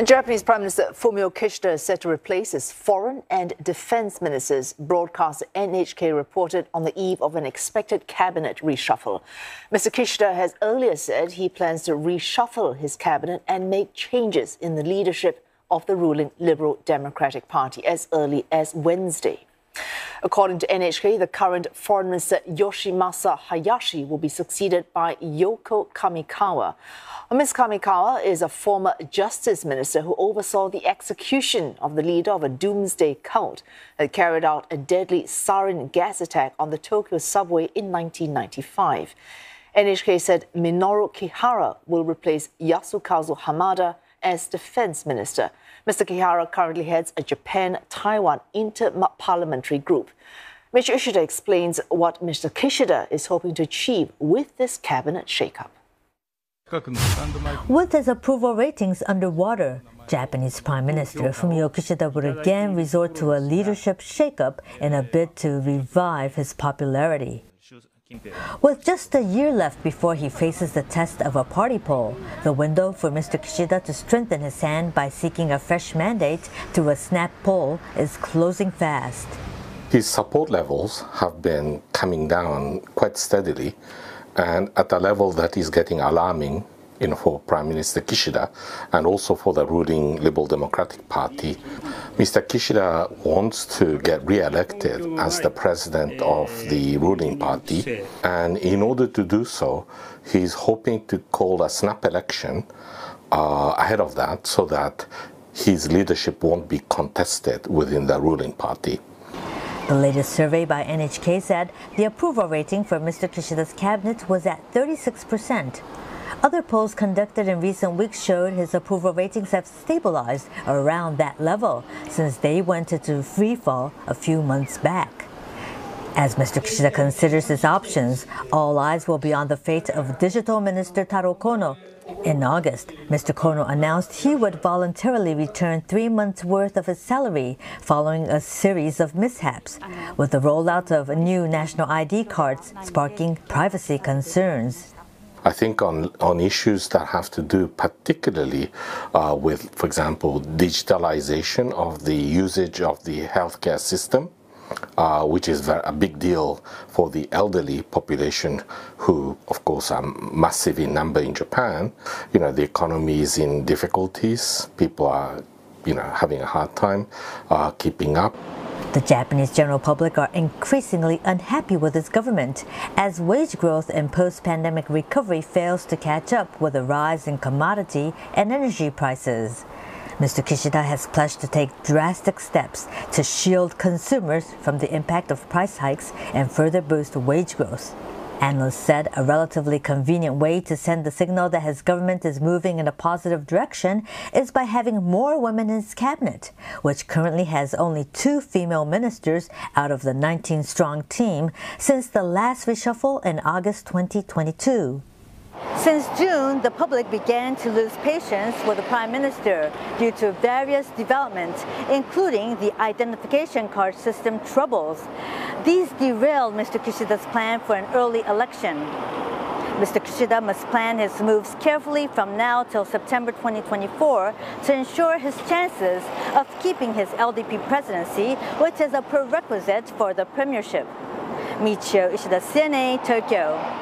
And Japanese Prime Minister Fumio Kishida is set to replace his foreign and defense ministers, broadcaster NHK reported on the eve of an expected cabinet reshuffle. Mr. Kishida has earlier said he plans to reshuffle his cabinet and make changes in the leadership of the ruling Liberal Democratic Party as early as Wednesday. According to NHK, the current Foreign Minister Yoshimasa Hayashi will be succeeded by Yoko Kamikawa. Ms. Kamikawa is a former Justice Minister who oversaw the execution of the leader of a doomsday cult that carried out a deadly sarin gas attack on the Tokyo subway in 1995. NHK said Minoru Kihara will replace Yasukazu Hamada as Defense Minister. Mr. Kihara currently heads a Japan-Taiwan inter-parliamentary group. Mitch Ishida explains what Mr. Kishida is hoping to achieve with this cabinet shakeup. With his approval ratings underwater, Japanese Prime Minister Fumio Kishida would again resort to a leadership shakeup in a bid to revive his popularity. With just a year left before he faces the test of a party poll, the window for Mr. Kishida to strengthen his hand by seeking a fresh mandate through a snap poll is closing fast. His support levels have been coming down quite steadily, and at a level that is getting alarming for Prime Minister Kishida and also for the ruling Liberal Democratic Party. Mr. Kishida wants to get re-elected as the president of the ruling party, and in order to do so, he's hoping to call a snap election ahead of that so that his leadership won't be contested within the ruling party. The latest survey by NHK said the approval rating for Mr. Kishida's cabinet was at 36%. Other polls conducted in recent weeks showed his approval ratings have stabilized around that level since they went into freefall a few months back. As Mr. Kishida considers his options, all eyes will be on the fate of Digital Minister Taro Kono. In August, Mr. Kono announced he would voluntarily return 3 months' worth of his salary following a series of mishaps, with the rollout of new national ID cards sparking privacy concerns. I think on issues that have to do particularly with, for example, digitalization of the usage of the healthcare system, which is a big deal for the elderly population who, of course, are massive in number in Japan. The economy is in difficulties. People are, having a hard time keeping up. The Japanese general public are increasingly unhappy with its government as wage growth and post-pandemic recovery fails to catch up with a rise in commodity and energy prices. Mr. Kishida has pledged to take drastic steps to shield consumers from the impact of price hikes and further boost wage growth. Analysts said a relatively convenient way to send the signal that his government is moving in a positive direction is by having more women in his cabinet, which currently has only 2 female ministers out of the 19-strong team since the last reshuffle in August 2022. Since June, the public began to lose patience with the Prime Minister due to various developments, including the identification card system troubles. These derailed Mr. Kishida's plan for an early election. Mr. Kishida must plan his moves carefully from now till September 2024 to ensure his chances of keeping his LDP presidency, which is a prerequisite for the premiership. Michio Ishida, CNN, Tokyo.